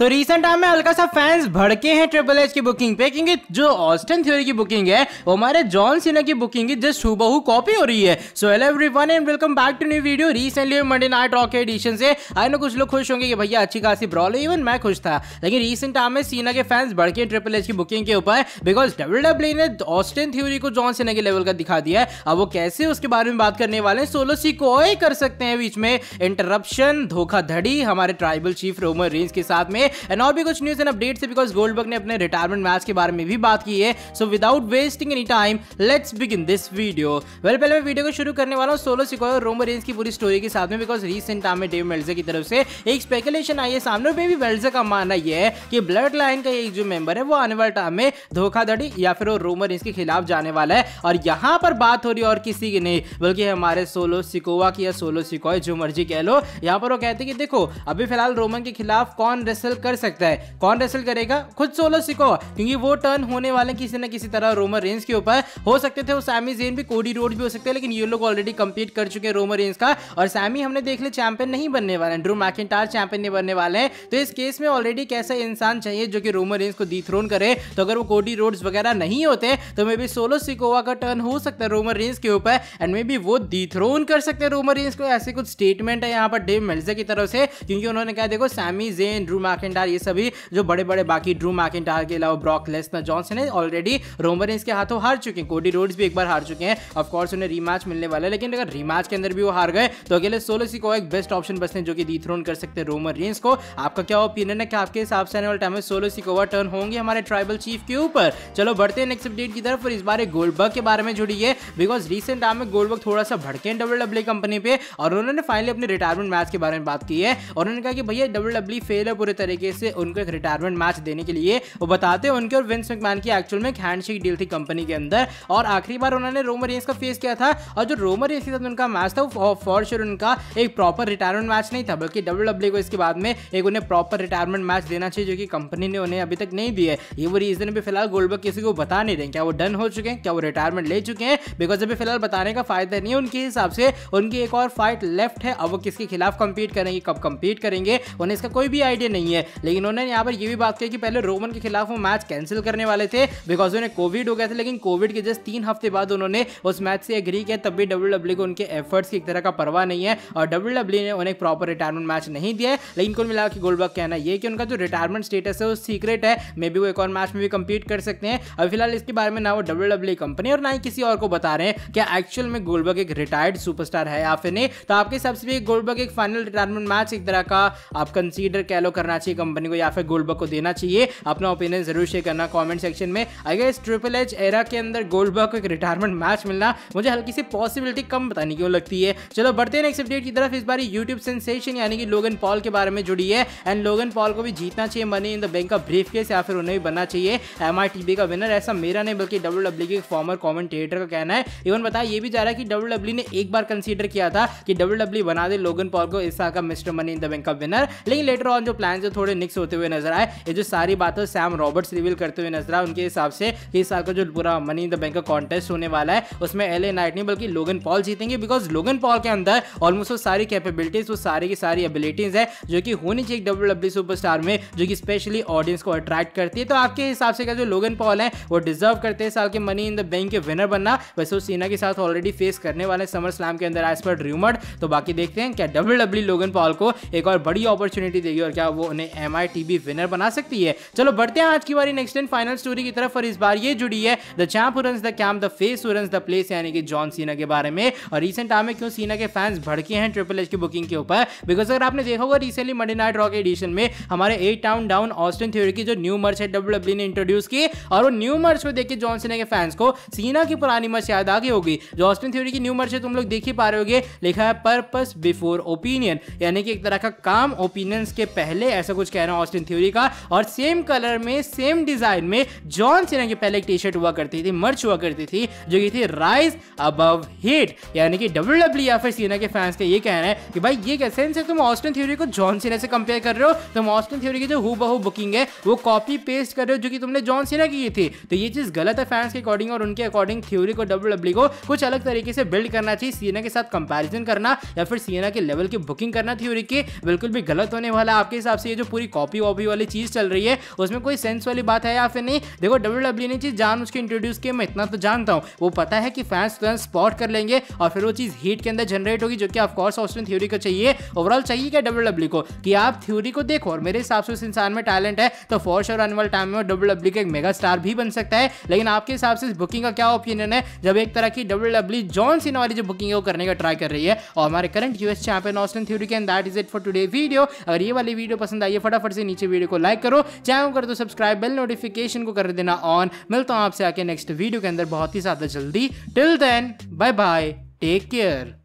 तो recent time में हल्का सा फैंस भड़के हैं ट्रिपल एच की बुकिंग पे, क्योंकि जो ऑस्टिन थ्योरी की बुकिंग है वो हमारे जॉन सीना की बुकिंग की जस्ट हुबहू कॉपी हो रही है। So hello everyone and welcome back to new video. Recently Monday night Raw के एडिशन से आई नो कुछ लोग खुश होंगे कि भैया अच्छी खासी ब्रॉल है, इवन मैं खुश था, लेकिन रिसेंट टाइम में सीना के फैंस भड़के ट्रिपल एच की बुकिंग के ऊपर, बिकॉज WWE ने ऑस्टिन थ्योरी को जॉन सीना के लेवल का दिखा दिया है। अब वो कैसे उसके बारे में बात करने वाले हैं, सोलो सिकोए कर सकते हैं बीच में इंटरप्शन, धोखाधड़ी हमारे ट्राइबल चीफ रोमन रेंज के साथ में, एंड और भी कुछ न्यूज एंड अपडेट्स है, बिकॉज गोल्डबर्ग ने अपने रिटायरमेंट मैच के बारे में भी बात की है। So without wasting any time let's begin this video. Well पहले मैं वीडियो को शुरू करने वाला हूँ सोलो सिकोए और रोमन रेंज की पूरी स्टोरी के साथ में, बिकॉज रिसेंट टाइम में डेव मेल्जर की तरफ से एक स्पेकुलेशन आई है सामने, में भी मेल्जर का मानना यह है कि ब्लड लाइन का एक जो मेंबर है वो आने वाले टाइम में धोखाधड़ी या फिर वो रोमन रेंज के खिलाफ जाने वाला है। और यहाँ पर बात हो रही है और किसी की नहीं बल्कि हमारे सोलो सिकोआ की या सोलो सिकोए, जो मर्जी कह लो। यहाँ पर वो कहते हैं कि देखो अभी फिलहाल रोमन के खिलाफ कौन रेसल कर सकता है, कौन रेसल करेगा, खुद सोलो सिकोआ, क्योंकि वो टर्न होने वाले किसी ना किसी तरह रोमन रेंज के ऊपर। हो सकते थे वो सैमी जेन भी, कोडी रोड भी हो सकते हैं, लेकिन ये लोग ऑलरेडी कम्पीट कर चुके हैं रोमन रेंज का, और सैमी हमने देख लिया चैंपियन नहीं बनने वाले हैं, ड्रू मैकिंटायर चैंपियन नहीं बनने वाले हैं। तो इस केस में ऑलरेडी कैसा इंसान चाहिए जो कि रोमन रेंज को डिथ्रोन करे, तो अगर वो कोडी रोड्स वगैरह नहीं होते तो मे बी सोलो सिकोआ का टर्न हो सकता है रोमन रेंज के ऊपर, एंड मे बी वो डिथ्रोन कर सकते हैं रोमन रेंज को। ऐसे कुछ स्टेटमेंट है यहाँ पर डेव मेल्जर की तरफ से, क्योंकि उन्होंने कहा देखो सैमी जेन, ड्रू मैकिंटायर, ये सभी जो बड़े बड़े बाकी ड्रू मैकिंटायर के अलावा Brock Lesnar, John Cena already Roman Reigns के हाथों हार चुके हैं, कोडी रोड्स भी एक बार हार चुके हैं, ऑफकोर्स उन्हें रीमैच मिलने वाला है, लेकिन अगर रीमैच के अंदर भी वो हार गए तो अकेले सोलो सिकोआ एक बेस्ट ऑप्शन बचते हैं जो कि डिथ्रोन कर सकते हैं रोमन रेंज को। आपका क्या ओपिनियन है कि आपके हिसाब से आने वाले टाइम में सोलो सिकोआ टर्न होंगे हमारे ट्राइबल चीफ के ऊपर? चलो बढ़ते हैं नेक्स्ट अपडेट की तरफ, और इस बार गोल्डबर्ग के बारे में जुड़ी है, बिकॉज रिसेंट टाइम में गोल्डबर्ग थोड़ा सा भड़के हैं WWE कंपनी पे, और उन्होंने फाइनली अपने रिटायरमेंट मैच के बारे में बात की है, और उन्होंने कहा कि भैया WWE फेल है पूरे तरीके से उनको एक रिटायरमेंट मैच देने के लिए। वो बताते हैं उनके और विंस मैकमैन की एक्चुअल में हैंडशेक डील थी कंपनी के अंदर, और आखिरी बार उन्होंने रोमन रेंस का फेस किया था, और जो रोमन रेंस के साथ उनका मैच था वो फॉर श्योर उनका एक प्रॉपर रिटायरमेंट मैच नहीं था, बल्कि WWE को इसके बाद में एक उन्हें प्रॉपर रिटायरमेंट मैच देना चाहिए जो कि कंपनी ने उन्हें अभी तक नहीं दिया है। ये वो रीजन भी फिलहाल गोल्डबर्ग किसी को बता नहीं रहे, क्या वो डन हो चुके हैं, क्या वो रिटायरमेंट ले चुके हैं, बिकॉज अभी फिलहाल बताने का फायदा नहीं है। उनके हिसाब से उनकी एक और फाइट लेफ्ट है, अब वो किसके खिलाफ कंपीट करेंगे, कब कंपीट करेंगे, उन्हें इसका कोई भी आइडिया नहीं है। लेकिन उन्होंने यहाँ पर यह भी बात कही कि पहले रोमन के खिलाफ वो मैच कैंसिल करने वाले थे बिकॉज उन्हें कोविड हो गया था, लेकिन कोविड के जस्ट 3 हफ्ते बाद उन्होंने उस मैच से एग्री किया, तब भी WWE को उनके एफर्ट्स की एक तरह का परवाह नहीं है और WWE ने उन्हें प्रॉपर रिटायरमेंट मैच नहीं दिया है। लेकिन कुल मिला के गोल्डबर्ग कहना यह कि उनका जो रिटायरमेंट स्टेटस है वो सीक्रेट है, मे बी वो एक और मैच में भी कंपीट कर सकते हैं। और फिलहाल इसके बारे में ना वो WWE कंपनी और ना ही किसी और को बता रहे हैं क्या एक्चुअल में गोल्डबर्ग एक रिटायर्ड सुपरस्टार है या फिर नहीं। तो आपके हिसाब से भी गोल्डबर्ग एक फाइनल रिटायरमेंट मैच एक तरह का आप कंसीडर कह लो करना चाहिए कंपनी को या फिर गोल्डबर्ग को देना चाहिए? अपना ओपिनियन जरूर शेयर करना कमेंट सेक्शन में। अगर ट्रिपल एच एरा के अंदर गोल्डबर्ग को एक रिटायरमेंट मैच मिलना मुझे हल्की सी पॉसिबिलिटी कम पता नहीं क्यों लगती है। चलो बढ़ते हैं नेक्स्ट अपडेट की तरफ, इस बार यूट्यूब सेंसेशन यानी कि लोगन पॉल के बारे में जुड़ी है, एंड लोगन पॉल को भी जीतना चाहिए मनी इन द बैंक का ब्रीफ केस या फिर उन्हें भी बनना चाहिए MITB का विनर। ऐसा मेरा नहीं बल्कि WWE के फॉर्मर कॉमेंटेटर का कहना है। इवन बताया ये भी जा रहा है कि WWE ने एक बार कंसीडर किया था कि WWE बना दे लोगन पॉल को इस साल का Mister Money in the Bank का विनर, लेकिन लेटर ऑन जो प्लान जो थोड़े निक्स होते हुए नजर आए। ये जो सारी बातें सैम रॉबर्ट्स रिवील करते हुए नजर आए उनके हिसाब से इस साल का जो पूरा मनी इन द बैंक का कॉन्टेस्ट होने वाला है उसमें LA नाइट नहीं बल्कि लोगन पॉल जीतेंगे, बिकॉज लोगन पॉल के अंदर ऑलमोस्ट वो सारी कैपेबिलिटीज, वो सारी की सारी एबिलिटीज है जो कि होनी चाहिए WWE सुपरस्टार में, जो कि स्पेशली ऑडियंस को अट्रैक्ट करती है। तो आपके हिसाब से क्या जो लोगन पॉल है वो डिजर्व करते हैं साल के मनी इन द बैंक के विनर बनना? वैसे वो सीना के साथ ऑलरेडी फेस करने वाले समर स्लैम के अंदर एज पर र्यूमर्ड। तो बाकी देखते हैं क्या WWE लोगन पॉल को एक और बड़ी अपॉर्चुनिटी देगी और क्या वो उन्हें MITB विनर बना सकती है। चलो बढ़ते हैं आज की बारी नेक्स्ट एंड फाइनल स्टोरी की तरफ, और इस बार ये जुड़ी है the champ who runs the camp the face who runs the place यानी कि जॉन सीना के बारे में। और रिसेंट टाइम में क्यों सीना के फैंस भड़के हैं ट्रिपल एच की बुकिंग के ऊपर, बिकॉज अगर आपने देखा होगा रिसेंटली मंडे नाइट रॉ के एडिशन में हमारे 8 टाउन डाउन ऑस्टिन थ्योरी की जो न्यू मर्च है WWE ने इंट्रोड्यूस की, और वो न्यू मर्च को देख के जॉन सीना के फैंस को सीना की पुरानी मर्च याद आ गई होगी। जो ऑस्टिन थ्योरी की न्यू मर्च है तुम लोग देख ही पा रहे होगे, लिखा है पर्पस बिफोर ओपिनियन यानी कि एक तरह का काम ओपिनियंस के पहले, ऐसा कुछ कहना ऑस्टिन थ्योरी का। और सेम कलर में सेम डिजाइन में जॉन सीना की पहले एक टी शर्ट हुआ करती थी, मर्च हुआ करती थी जो कि थी राइज अबव हेट, यानी कि WWE या फिर सीना के फैंस का ये कहना है कि भाई ये कैसे सेंस है, तुम ऑस्टिन थ्योरी को जॉन सीना से कंपेयर कर रहे हो, तुम ऑस्टिन थ्योरी की जो हूबहू बुकिंग है वो कॉपी पेस्ट कर रहे हो जो कि तुमने जॉन सीना की थी। तो ये चीज गलत है फैंस के अकॉर्डिंग, और उनके अकॉर्डिंग थ्योरी को WWE को कुछ अलग तरीके से बिल्ड करना चाहिए। सीना के साथ कंपेरिजन करना या फिर सीना के लेवल की बुकिंग करना थ्योरी की बिल्कुल भी गलत होने वाला। आपके हिसाब से ये जो पूरी कॉपी वॉपी वाली चीज चल रही है, उसमें कोई सेंस वाली बात है या फिर नहीं। देखो WWE ने चीज जान उसके इंट्रोड्यूस किया, मैं इतना तो जानता हूँ, वो पता है कि फैंस तुरंत स्पॉट कर लेंगे और फिर वो चीज हीट के अंदर जनरेट होगी, जो कि ऑफकोर्स ऑस्टिन थ्योरी को चाहिए। ओवरऑल चाहिए क्या WWE को कि आप थ्योरी को देखो, और मेरे हिसाब से उस इंसान में टैलेंट है तो फॉर श्योर आने वाले टाइम में WWE का एक मेगा स्टार भी बन सकता है। लेकिन आपके हिसाब से इस बुकिंग का क्या ओपिनियन है, जब एक तरह की WWE जॉन सीना वाली जो बुकिंग है वो करने का ट्राई कर रही है और हमारे current US champion Austin Theory के। And that is it for today video. अगर ये वाली वीडियो पसंद आई है फटाफट से नीचे वीडियो को लाइक करो, चैनल कर दो सब्सक्राइब, बेल नोटिफिकेशन को कर देना ऑन। मिलता हूँ आपसे आके नेक्स्ट वीडियो के अंदर बहुत ही ज्यादा जल्दी। Till then bye bye, take care.